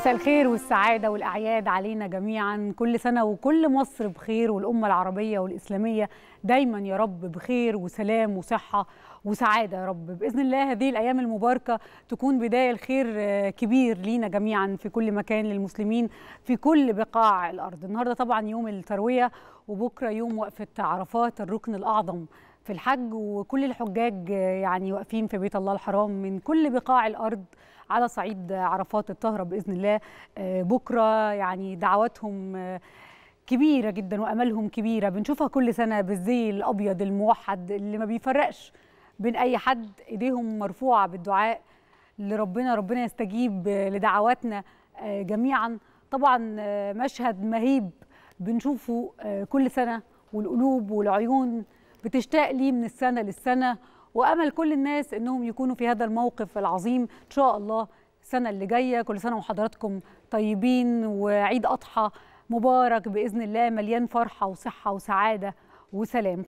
مساء الخير والسعادة والأعياد علينا جميعا. كل سنة وكل مصر بخير، والأمة العربية والإسلامية دايما يا رب بخير وسلام وصحة وسعادة يا رب. بإذن الله هذه الأيام المباركة تكون بداية الخير كبير لينا جميعا في كل مكان، للمسلمين في كل بقاع الأرض. النهاردة طبعا يوم التروية، وبكرة يوم وقفة عرفات الركن الأعظم في الحج، وكل الحجاج يعني واقفين في بيت الله الحرام من كل بقاع الأرض على صعيد عرفات الطهرة بإذن الله. بكرة يعني دعواتهم كبيرة جدا وأملهم كبيرة، بنشوفها كل سنة بالزي الأبيض الموحد اللي ما بيفرقش بين أي حد، إيديهم مرفوعة بالدعاء لربنا، ربنا يستجيب لدعواتنا جميعا. طبعا مشهد مهيب بنشوفه كل سنة، والقلوب والعيون بتشتاق ليه من السنة للسنة، وأمل كل الناس أنهم يكونوا في هذا الموقف العظيم إن شاء الله السنة اللي جاية. كل سنة وحضراتكم طيبين، وعيد أضحى مبارك بإذن الله مليان فرحة وصحة وسعادة وسلام.